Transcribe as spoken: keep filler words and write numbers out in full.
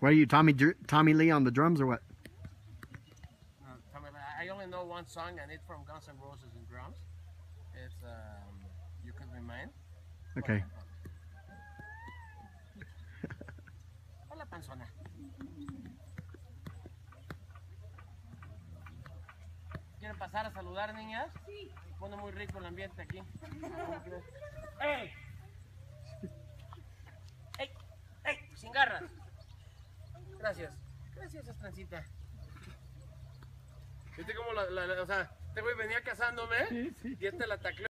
What are you, Tommy Tommy Lee on the drums or what? Uh, Tommy, I only know one song, and it's from Guns N' Roses in drums. It's um, You Could Be Mine. Okay. Hola, panzona. ¿Quieren pasar a saludar, niñas? Sí. Se pone muy rico el ambiente aquí. ¡Ey! ¡Ey! ¡Ey! ¡Sin garras! Gracias. Gracias, Estrancita. ¿Viste cómo la, la, la, o sea, este güey venía cazándome? Sí, sí. Y este la tacleó.